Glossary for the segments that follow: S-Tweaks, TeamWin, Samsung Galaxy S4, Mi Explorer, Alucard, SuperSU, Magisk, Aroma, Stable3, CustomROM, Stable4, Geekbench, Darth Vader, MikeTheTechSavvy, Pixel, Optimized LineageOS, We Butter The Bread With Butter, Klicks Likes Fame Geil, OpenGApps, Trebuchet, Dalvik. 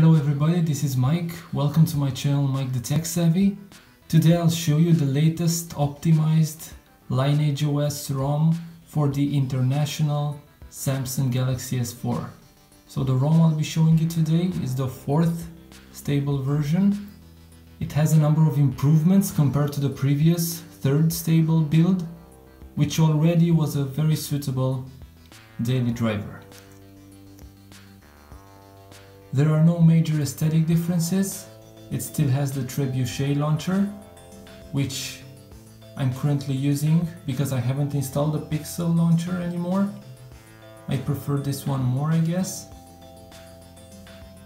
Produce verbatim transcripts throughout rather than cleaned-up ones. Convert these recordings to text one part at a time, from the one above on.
Hello everybody, this is Mike. Welcome to my channel MikeTheTechSavvy. Today I'll show you the latest optimized LineageOS ROM for the international Samsung Galaxy S four. So the ROM I'll be showing you today is the fourth stable version. It has a number of improvements compared to the previous third stable build, which already was a very suitable daily driver. There are no major aesthetic differences. It still has the Trebuchet launcher, which I'm currently using because I haven't installed the Pixel launcher anymore. I prefer this one more, I guess.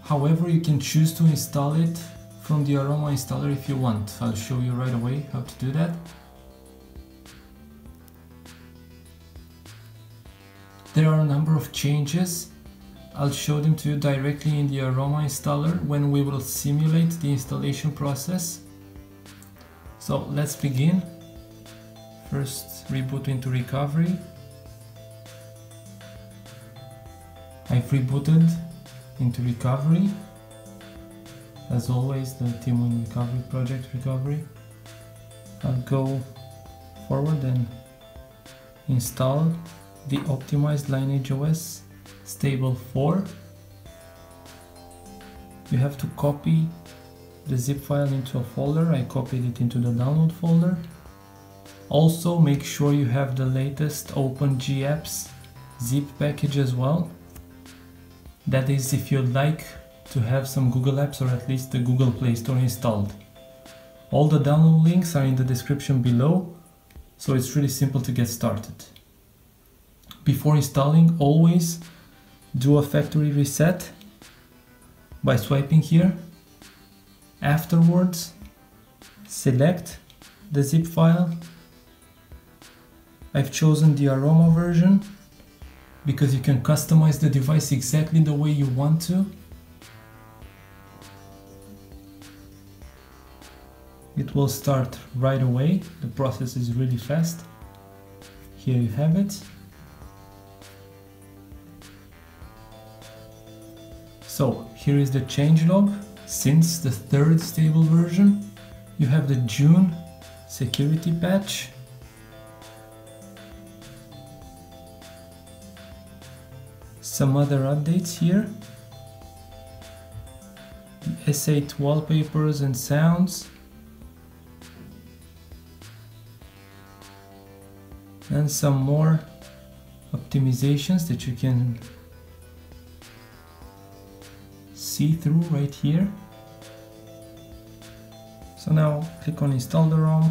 However, you can choose to install it from the Aroma installer if you want. I'll show you right away how to do that. There are a number of changes. I'll show them to you directly in the Aroma installer when we will simulate the installation process. So let's begin. First, reboot into recovery. I've rebooted into recovery. As always, the TeamWin recovery project recovery. I'll go forward and install the optimized LineageOS Stable four. You have to copy the zip file into a folder. I copied it into the download folder. Also, make sure you have the latest OpenGApps zip package as well. That is, if you'd like to have some Google apps or at least the Google Play Store installed. All the download links are in the description below, so it's really simple to get started. Before installing, always do a factory reset by swiping here. Afterwards, select the zip file. I've chosen the Aroma version because you can customize the device exactly the way you want to. It will start right away. The process is really fast. Here you have it. So here is the changelog. Since the third stable version, you have the June security patch. Some other updates here. The S eight wallpapers and sounds. And some more optimizations that you can see through right here. So now click on install the ROM.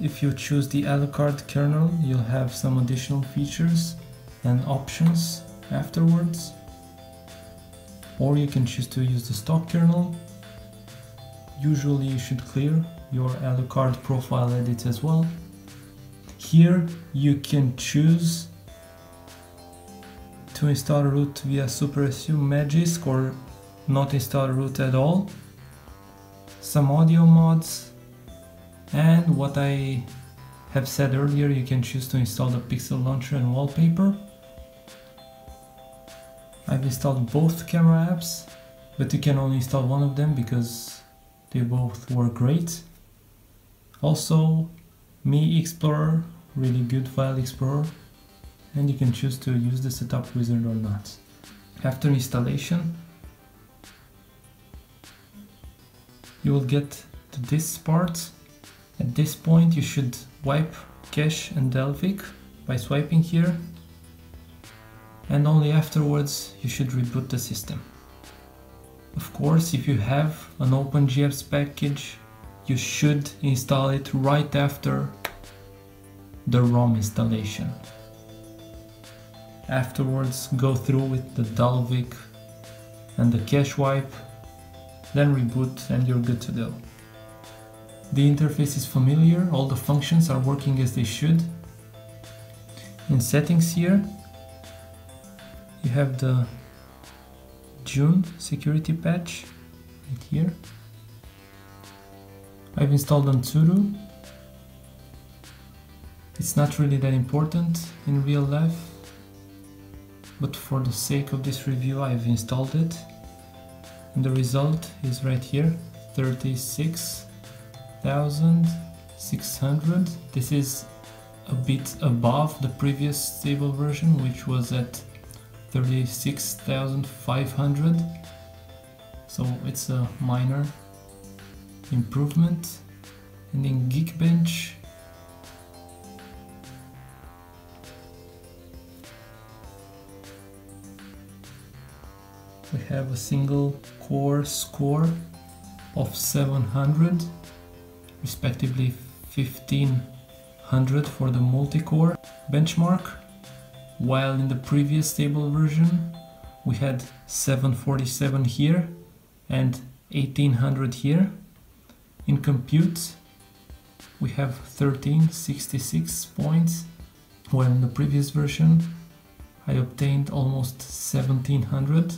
If you choose the Alucard kernel, you'll have some additional features and options afterwards, or you can choose to use the stock kernel. Usually you should clear your Alucard profile edit as well. Here you can choose to install root via SuperSU, Magisk, or not install root at all. Some audio mods, and what I have said earlier, you can choose to install the Pixel launcher and wallpaper. I've installed both camera apps, but you can only install one of them because they both work great. Also, Mi Explorer, really good file explorer. And you can choose to use the setup wizard or not. After installation, you will get to this part. At this point, you should wipe cache and Delphic by swiping here, and only afterwards you should reboot the system. Of course, if you have an OpenGApps package, you should install it right after the ROM installation. Afterwards, go through with the Dalvik and the cache wipe, then reboot and you're good to go. The interface is familiar, all the functions are working as they should. In settings here, you have the June security patch right here. I've installed Antsuru. It's not really that important in real life, but for the sake of this review I've installed it. and the result is right here, thirty-six thousand six hundred. This is a bit above the previous stable version, which was at thirty-six thousand five hundred, so it's a minor improvement. And in Geekbench, we have a single core score of seven hundred, respectively fifteen hundred for the multi-core benchmark, while in the previous stable version we had seven forty-seven here and eighteen hundred here. In compute we have thirteen sixty-six points, while in the previous version I obtained almost seventeen hundred.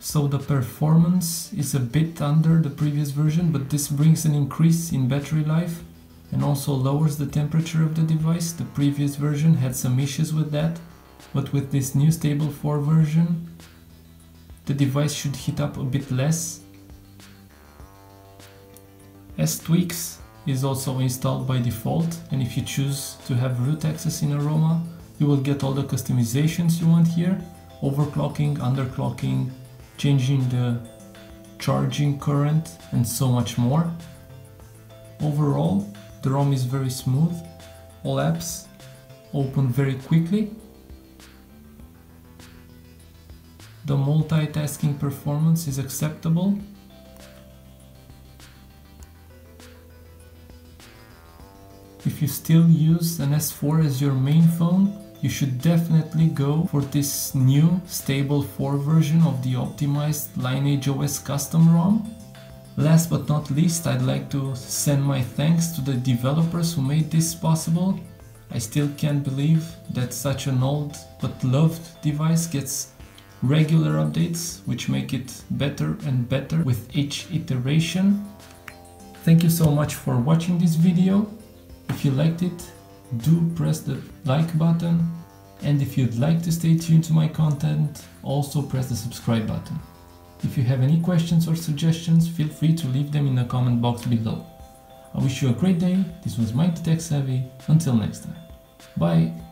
So the performance is a bit under the previous version, but this brings an increase in battery life and also lowers the temperature of the device. The previous version had some issues with that, but with this new stable four version the device should heat up a bit less. S-Tweaks is also installed by default, and if you choose to have root access in Aroma you will get all the customizations you want here: overclocking, underclocking, changing the charging current, and so much more. Overall, the ROM is very smooth, all apps open very quickly. The multitasking performance is acceptable. If you still use an S four as your main phone, you should definitely go for this new stable four version of the optimized LineageOS custom ROM. Last but not least, I'd like to send my thanks to the developers who made this possible. I still can't believe that such an old but loved device gets regular updates, which make it better and better with each iteration. Thank you so much for watching this video. If you liked it, do press the like button, and if you'd like to stay tuned to my content, also press the subscribe button. If you have any questions or suggestions, feel free to leave them in the comment box below. I wish you a great day. This was Mike the Tech Savvy. Until next time. Bye!